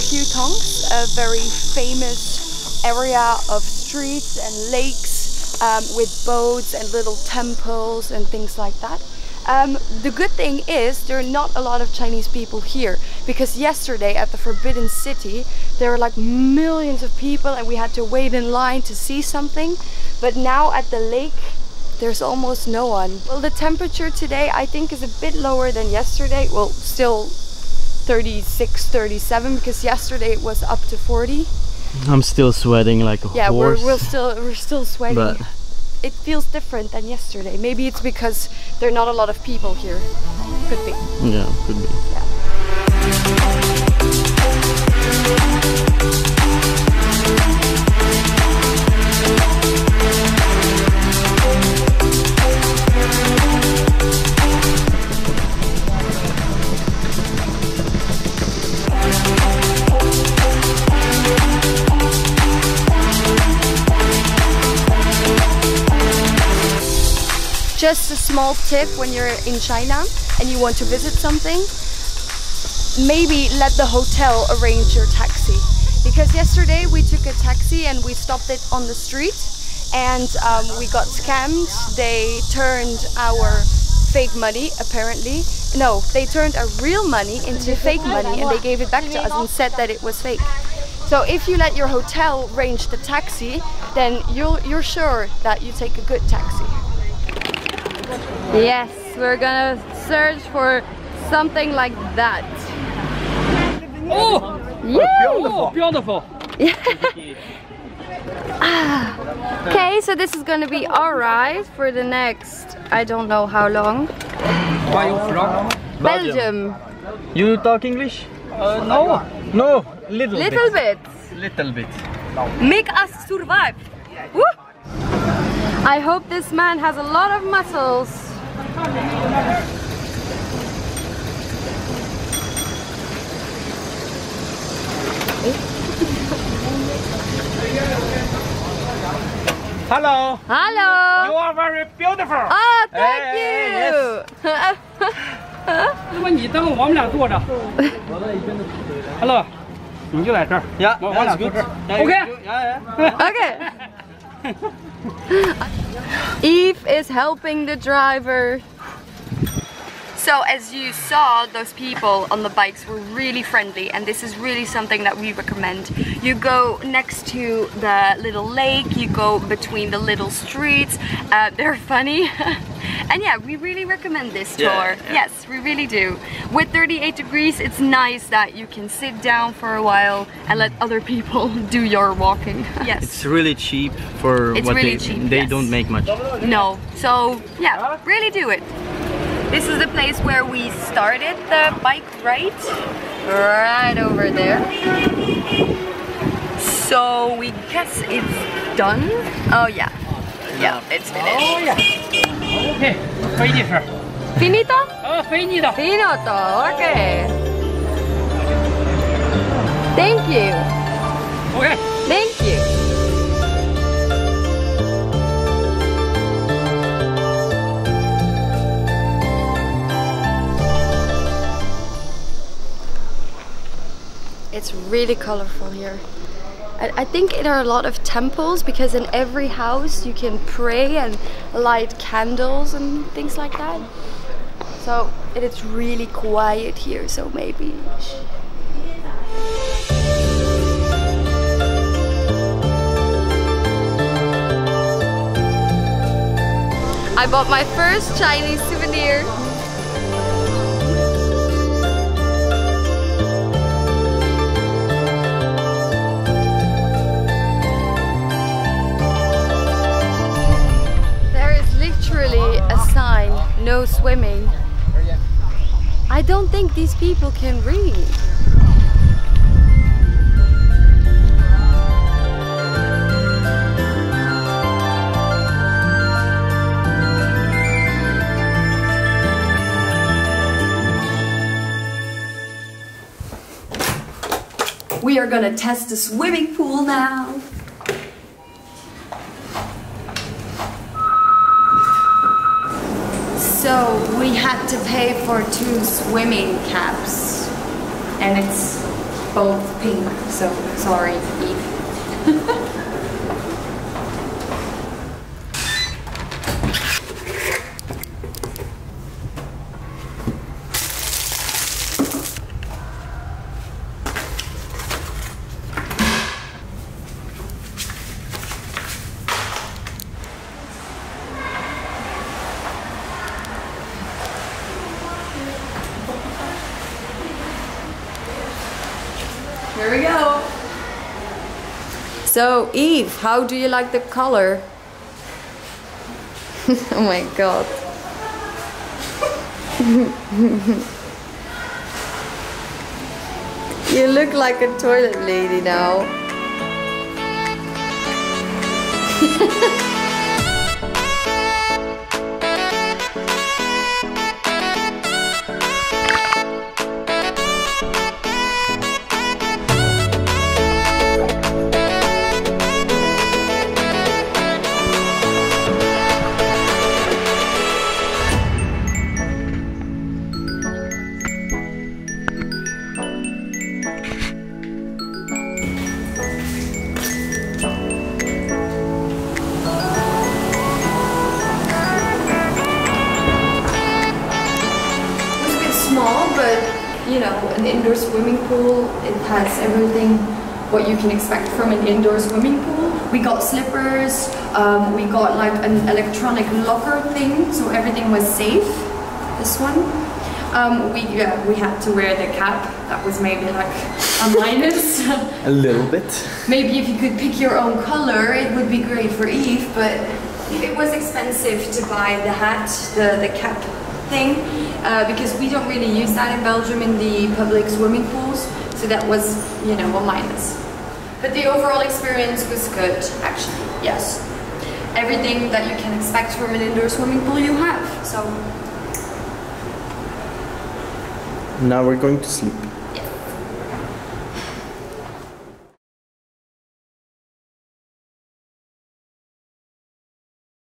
Hutongs, a very famous area of streets and lakes with boats and little temples and things like that. The good thing is there are not a lot of Chinese people here, because yesterday at the Forbidden City there were like millions of people and we had to wait in line to see something, but now at the lake there's almost no one. Well, the temperature today I think is a bit lower than yesterday, well, still 36, 37, because yesterday it was up to 40. I'm still sweating like a horse. We're still sweating, but it feels different than yesterday. Maybe it's because there are not a lot of people here. Could be. Yeah, could be. Just a small tip when you're in China and you want to visit something, maybe let the hotel arrange your taxi. Because yesterday we took a taxi and we stopped it on the street and we got scammed. They turned our fake money, apparently. No, they turned our real money into fake money and they gave it back to us and said that it was fake. So if you let your hotel arrange the taxi, then you're sure that you take a good taxi. Yes, we're gonna search for something like that. Oh! Yeah! Beautiful! Okay, so this is gonna be alright for the next, I don't know how long. Belgium. You talk English? No. No, little bit. Make us survive. Woo! I hope this man has a lot of muscles. Hello. Hello. You are very beautiful. Oh, thank you. Hello. Yeah, that's good. Okay. Okay. Eve is helping the driver. So as you saw, those people on the bikes were really friendly, and this is really something that we recommend. You go next to the little lake, you go between the little streets, they're funny. And yeah, we really recommend this tour. Yeah. Yes, we really do. With 38 degrees, it's nice that you can sit down for a while and let other people do your walking. Yes. It's really cheap for what they don't make much. No. So yeah, really do it. This is the place where we started the bike ride. Right over there. So we guess it's done. Oh yeah. Yeah, it's finished. Oh yeah. Okay. Finisher. Finito? Oh, finito. Finito. Okay. Thank you. Okay. Thank you. It's really colorful here. I think there are a lot of temples, because in every house you can pray and light candles and things like that. So it is really quiet here, so maybe. I bought my first Chinese souvenir. No swimming. I don't think these people can read. We are gonna test the swimming pool now. So we had to pay for 2 swimming caps, and it's both pink, so sorry, Eve. Here we go. So Eve, how do you like the color? Oh my god. You look like a toilet lady now. You know, an indoor swimming pool, it has everything what you can expect from an indoor swimming pool. We got slippers, we got like an electronic locker thing, so everything was safe, this one. We had to wear the cap, that was maybe like a minus. A little bit. Maybe if you could pick your own color, it would be great for Eve, but it was expensive to buy the hat, the cap thing. Because we don't really use that in Belgium in the public swimming pools, so that was, you know, a minus. But the overall experience was good, actually, yes. Everything that you can expect from an indoor swimming pool you have, so. Now we're going to sleep.